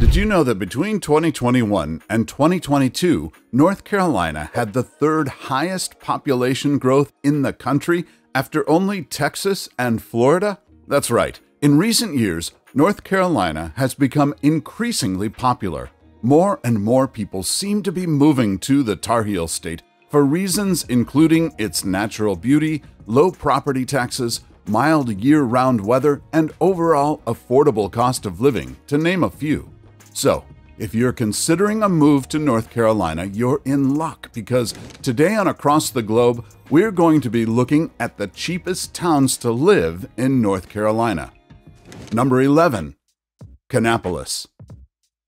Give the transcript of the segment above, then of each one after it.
Did you know that between 2021 and 2022, North Carolina had the third highest population growth in the country after only Texas and Florida? That's right. In recent years, North Carolina has become increasingly popular. More and more people seem to be moving to the Tar Heel State for reasons including its natural beauty, low property taxes, mild year-round weather, and overall affordable cost of living, to name a few. So, if you're considering a move to North Carolina, you're in luck, because today on Across the Globe, we're going to be looking at the cheapest towns to live in North Carolina. Number 11. Kannapolis.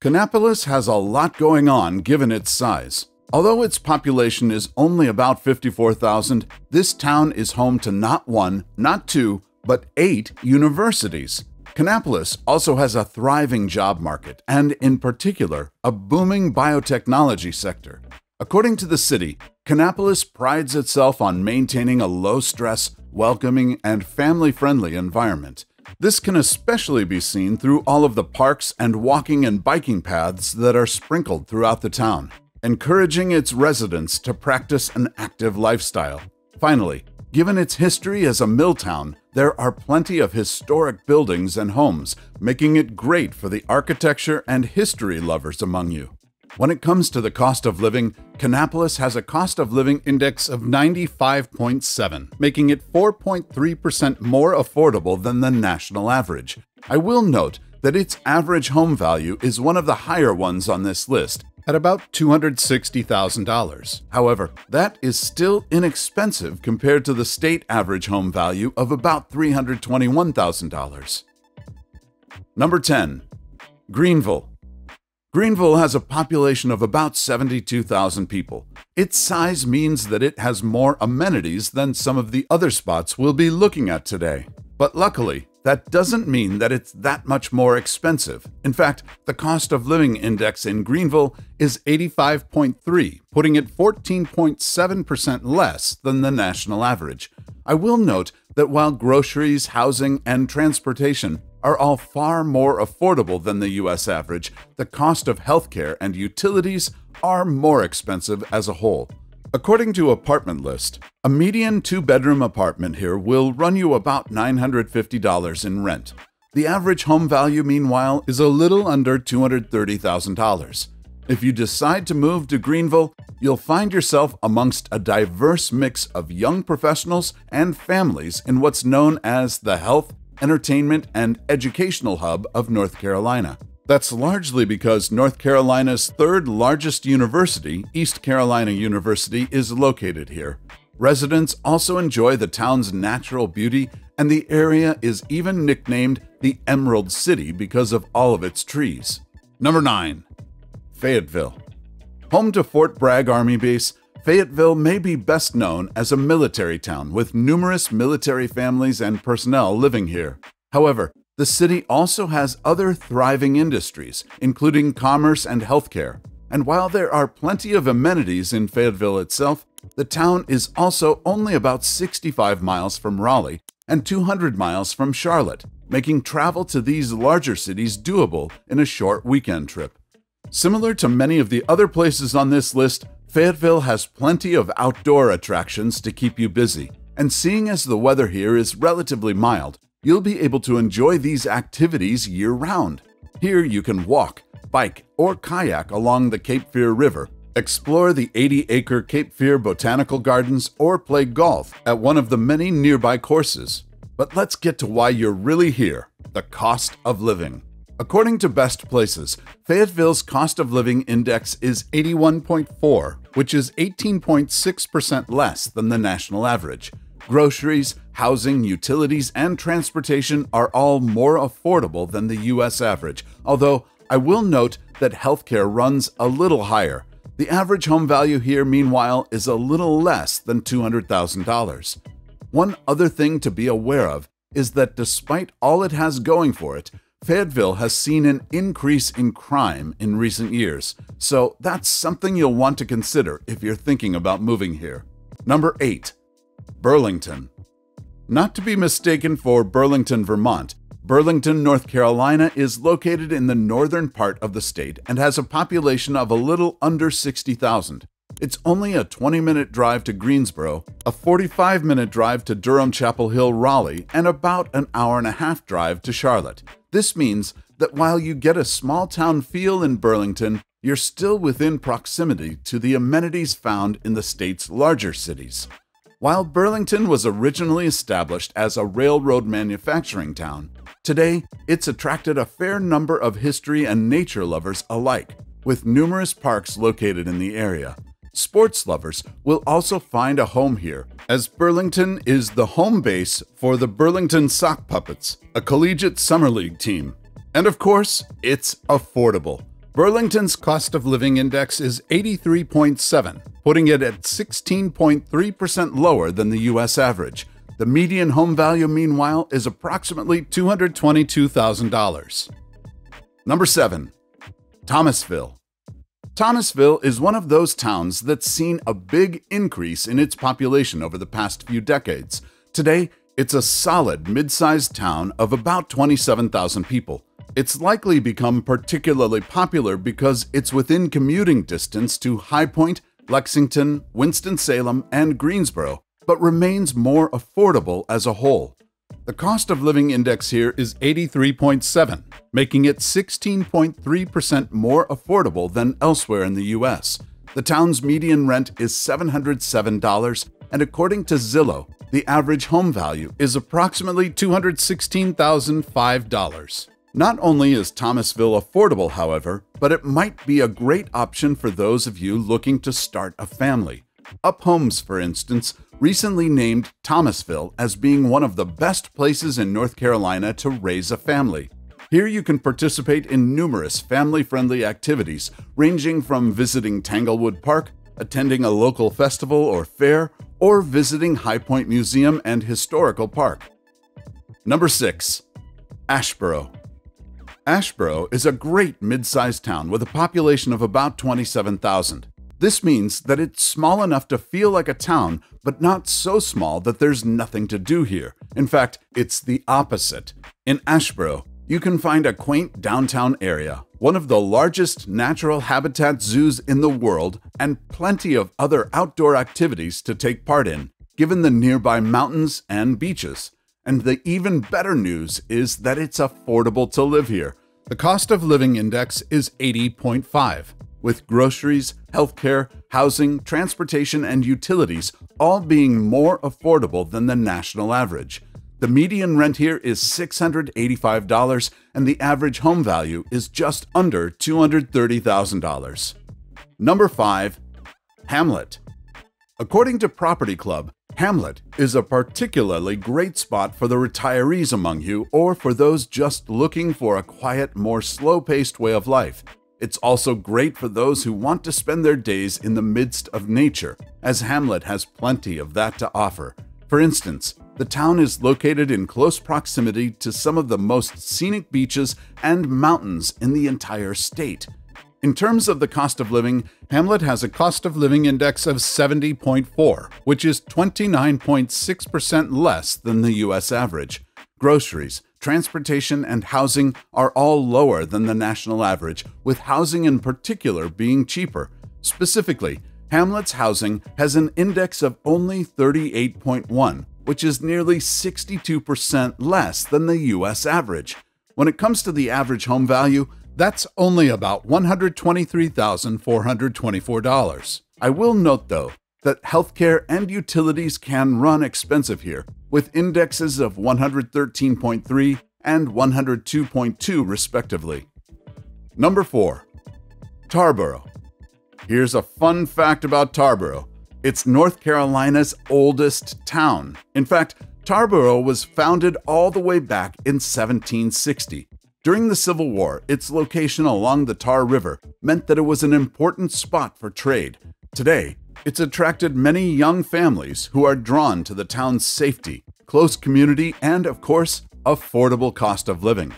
Kannapolis has a lot going on given its size. Although its population is only about 54,000, this town is home to not one, not two, but 8 universities. Kannapolis also has a thriving job market and, in particular, a booming biotechnology sector. According to the city, Kannapolis prides itself on maintaining a low-stress, welcoming, and family-friendly environment. This can especially be seen through all of the parks and walking and biking paths that are sprinkled throughout the town, encouraging its residents to practice an active lifestyle. Finally, given its history as a mill town, there are plenty of historic buildings and homes, making it great for the architecture and history lovers among you. When it comes to the cost of living, Kannapolis has a cost of living index of 95.7, making it 4.3% more affordable than the national average. I will note that its average home value is one of the higher ones on this list, at about $260,000. However, that is still inexpensive compared to the state average home value of about $321,000. Number 10. Greenville. Greenville has a population of about 72,000 people. Its size means that it has more amenities than some of the other spots we'll be looking at today. But luckily, that doesn't mean that it's that much more expensive. In fact, the cost of living index in Greenville is 85.3, putting it 14.7% less than the national average. I will note that while groceries, housing, and transportation are all far more affordable than the U.S. average, the cost of healthcare and utilities are more expensive as a whole. According to Apartment List, a median 2-bedroom apartment here will run you about $950 in rent. The average home value, meanwhile, is a little under $230,000. If you decide to move to Greenville, you'll find yourself amongst a diverse mix of young professionals and families in what's known as the health, entertainment, and educational hub of North Carolina. That's largely because North Carolina's third largest university, East Carolina University, is located here. Residents also enjoy the town's natural beauty, and the area is even nicknamed the Emerald City because of all of its trees. Number 9. Fayetteville. Home to Fort Bragg Army Base, Fayetteville may be best known as a military town with numerous military families and personnel living here. However, the city also has other thriving industries, including commerce and healthcare. And while there are plenty of amenities in Fayetteville itself, the town is also only about 65 miles from Raleigh and 200 miles from Charlotte, making travel to these larger cities doable in a short weekend trip. Similar to many of the other places on this list, Fayetteville has plenty of outdoor attractions to keep you busy. And seeing as the weather here is relatively mild, you'll be able to enjoy these activities year-round. Here you can walk, bike, or kayak along the Cape Fear River, explore the 80-acre Cape Fear Botanical Gardens, or play golf at one of the many nearby courses. But let's get to why you're really here, the cost of living. According to Best Places, Fayetteville's cost of living index is 81.4, which is 18.6% less than the national average. Groceries, housing, utilities, and transportation are all more affordable than the U.S. average, although I will note that healthcare runs a little higher. The average home value here, meanwhile, is a little less than $200,000. One other thing to be aware of is that despite all it has going for it, Fayetteville has seen an increase in crime in recent years, so that's something you'll want to consider if you're thinking about moving here. Number 8. Burlington. Not to be mistaken for Burlington, Vermont, Burlington, North Carolina is located in the northern part of the state and has a population of a little under 60,000. It's only a 20-minute drive to Greensboro, a 45-minute drive to Durham Chapel Hill, Raleigh, and about an hour-and-a-half drive to Charlotte. This means that while you get a small-town feel in Burlington, you're still within proximity to the amenities found in the state's larger cities. While Burlington was originally established as a railroad manufacturing town, today it's attracted a fair number of history and nature lovers alike, with numerous parks located in the area. Sports lovers will also find a home here, as Burlington is the home base for the Burlington Sock Puppets, a collegiate summer league team. And of course, it's affordable. Burlington's cost of living index is 83.7, putting it at 16.3% lower than the U.S. average. The median home value, meanwhile, is approximately $222,000. Number 7. Thomasville. Thomasville is one of those towns that's seen a big increase in its population over the past few decades. Today, it's a solid mid-sized town of about 27,000 people. It's likely become particularly popular because it's within commuting distance to High Point, Lexington, Winston-Salem, and Greensboro, but remains more affordable as a whole. The cost of living index here is 83.7, making it 16.3% more affordable than elsewhere in the U.S. The town's median rent is $707, and according to Zillow, the average home value is approximately $216,005. Not only is Thomasville affordable, however, but it might be a great option for those of you looking to start a family. Up Homes, for instance, recently named Thomasville as being one of the best places in North Carolina to raise a family. Here you can participate in numerous family-friendly activities, ranging from visiting Tanglewood Park, attending a local festival or fair, or visiting High Point Museum and Historical Park. Number 6. Asheboro. Asheboro is a great mid-sized town with a population of about 27,000. This means that it's small enough to feel like a town, but not so small that there's nothing to do here. In fact, it's the opposite. In Asheboro, you can find a quaint downtown area, one of the largest natural habitat zoos in the world, and plenty of other outdoor activities to take part in, given the nearby mountains and beaches. And the even better news is that it's affordable to live here. The cost of living index is 80.5, with groceries, healthcare, housing, transportation, and utilities all being more affordable than the national average. The median rent here is $685, and the average home value is just under $230,000. Number 5. Hamlet. According to Property Club, Hamlet is a particularly great spot for the retirees among you or for those just looking for a quiet, more slow-paced way of life. It's also great for those who want to spend their days in the midst of nature, as Hamlet has plenty of that to offer. For instance, the town is located in close proximity to some of the most scenic beaches and mountains in the entire state. In terms of the cost of living, Hamlet has a cost of living index of 70.4, which is 29.6% less than the U.S. average. Groceries, transportation, and housing are all lower than the national average, with housing in particular being cheaper. Specifically, Hamlet's housing has an index of only 38.1, which is nearly 62% less than the U.S. average. When it comes to the average home value, that's only about $123,424. I will note, though, that healthcare and utilities can run expensive here, with indexes of 113.3 and 102.2, respectively. Number 4. Tarboro. Here's a fun fact about Tarboro. It's North Carolina's oldest town. In fact, Tarboro was founded all the way back in 1760. During the Civil War, its location along the Tar River meant that it was an important spot for trade. Today, it's attracted many young families who are drawn to the town's safety, close community, and, of course, affordable cost of living.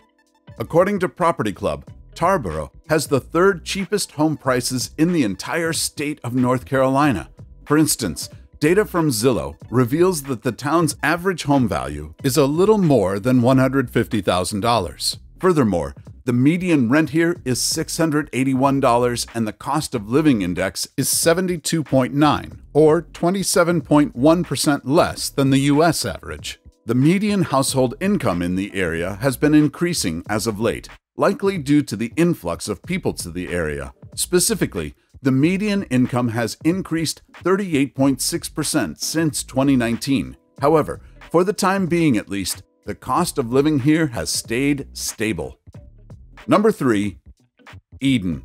According to Property Club, Tarboro has the third cheapest home prices in the entire state of North Carolina. For instance, Data from Zillow reveals that the town's average home value is a little more than $150,000. Furthermore, the median rent here is $681 and the cost of living index is 72.9, or 27.1% less than the U.S. average. The median household income in the area has been increasing as of late, likely due to the influx of people to the area. Specifically, the median income has increased 38.6% since 2019. However, for the time being at least, the cost of living here has stayed stable. Number 3. Eden.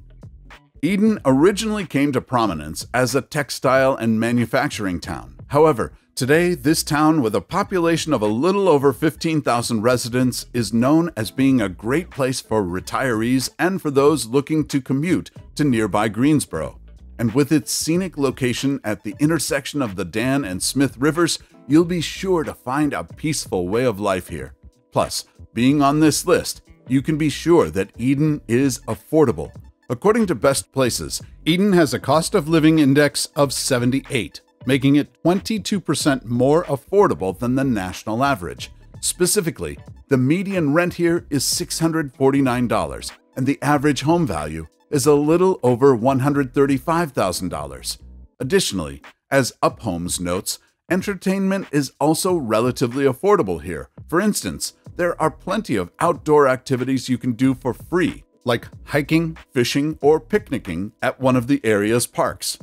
Eden originally came to prominence as a textile and manufacturing town. However, today this town with a population of a little over 15,000 residents is known as being a great place for retirees and for those looking to commute to nearby Greensboro. And with its scenic location at the intersection of the Dan and Smith Rivers, you'll be sure to find a peaceful way of life here. Plus, being on this list, you can be sure that Eden is affordable. According to Best Places, Eden has a cost of living index of 78, making it 22% more affordable than the national average. Specifically, the median rent here is $649, and the average home value is a little over $135,000. Additionally, as Uphomes notes, entertainment is also relatively affordable here. For instance, there are plenty of outdoor activities you can do for free, like hiking, fishing, or picnicking at one of the area's parks.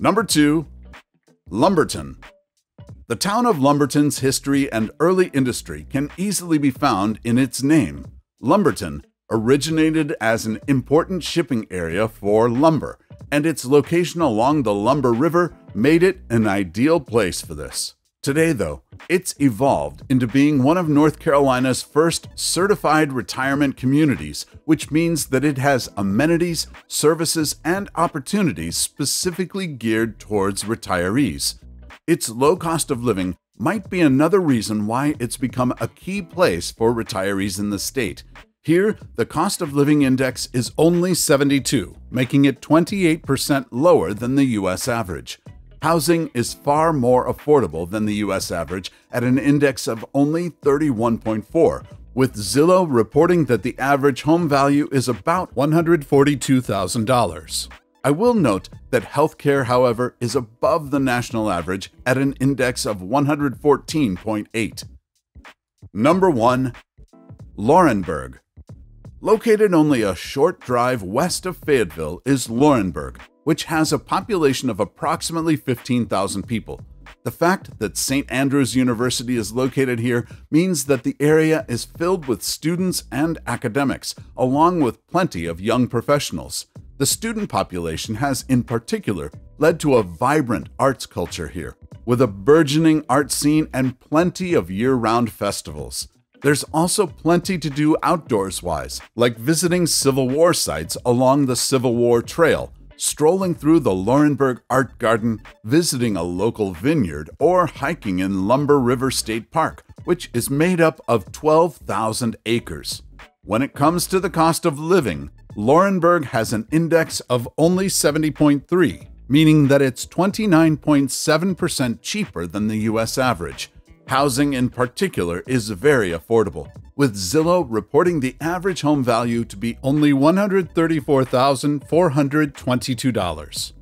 Number 2. Lumberton. The town of Lumberton's history and early industry can easily be found in its name. Lumberton originated as an important shipping area for lumber, and its location along the Lumber River made it an ideal place for this. Today, though, it's evolved into being one of North Carolina's first certified retirement communities, which means that it has amenities, services, and opportunities specifically geared towards retirees. Its low cost of living might be another reason why it's become a key place for retirees in the state. Here, the cost of living index is only 72, making it 28% lower than the U.S. average. Housing is far more affordable than the U.S. average at an index of only 31.4, with Zillow reporting that the average home value is about $142,000. I will note that healthcare, however, is above the national average at an index of 114.8. Number 1. Laurinburg. Located only a short drive west of Fayetteville is Laurinburg, which has a population of approximately 15,000 people. The fact that St. Andrews University is located here means that the area is filled with students and academics, along with plenty of young professionals. The student population has, in particular, led to a vibrant arts culture here, with a burgeoning art scene and plenty of year-round festivals. There's also plenty to do outdoors-wise, like visiting Civil War sites along the Civil War Trail, strolling through the Laurinburg Art Garden, visiting a local vineyard, or hiking in Lumber River State Park, which is made up of 12,000 acres. When it comes to the cost of living, Laurinburg has an index of only 70.3, meaning that it's 29.7% cheaper than the U.S. average. Housing in particular is very affordable, with Zillow reporting the average home value to be only $134,422.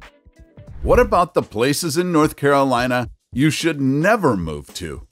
What about the places in North Carolina you should never move to?